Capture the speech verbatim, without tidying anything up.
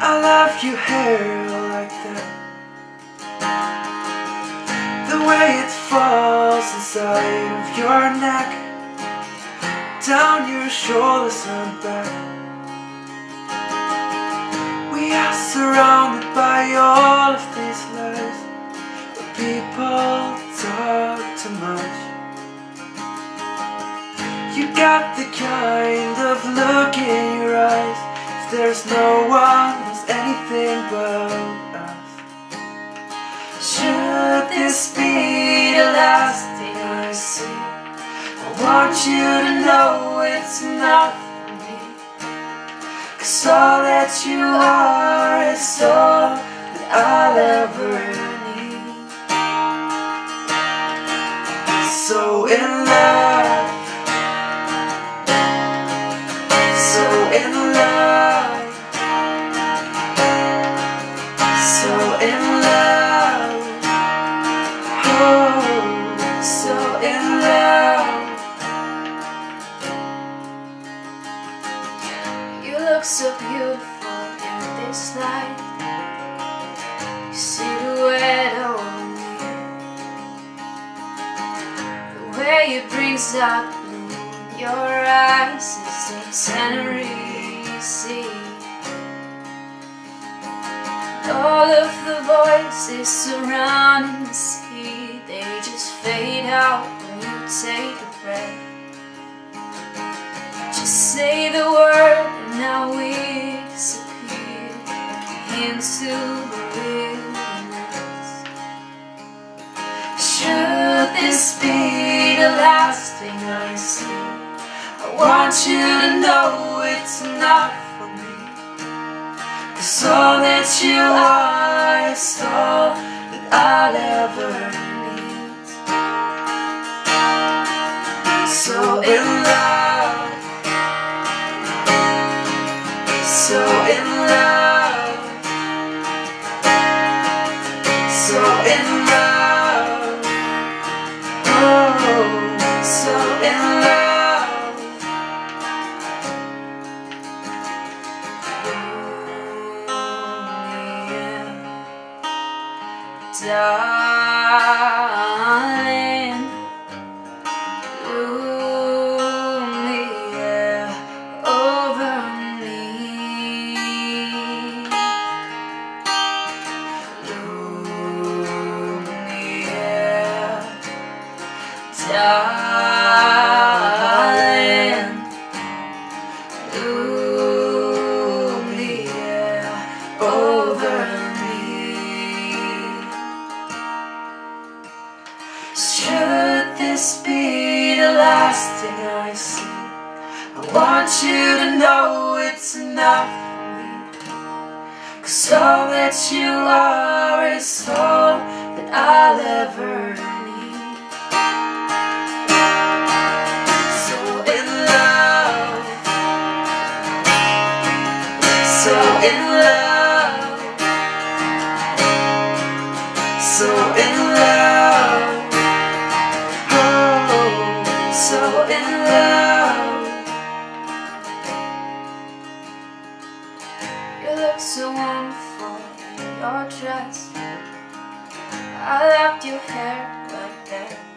I love your hair like that, the way it falls inside of your neck, down your shoulders and back. We are surrounded by all of these lies, but people talk too much. You got the kind of look in your eyes, if there's no one who's anything but us. Should this be the last thing I see? I want you to know it's not for me, 'cause all that you are is all that I'll ever need. So in love, so in love, so in love, oh, so in love. You look so beautiful in this light, your silhouette on you, the way it brings up blue in your eyes, scenery, see. All of the voices surrounding the sea, they just fade out when you take a breath. Just say the word and now we disappear into the wilderness. Should this be the last thing I see? I want you to know it's not for me, 'cause all that you are is all that I'll ever need. So in love, so in love, so in love, oh, so in love. Darling, ooh, me, yeah, over me. Ooh, me, yeah, darling, ooh, me, yeah, over me. Should this be the last thing I see? I want you to know it's enough for me, 'cause all that you are is all that I'll ever need. So in love, so in love, so in love, so in love. You look so wonderful in your dress, I loved your hair like that.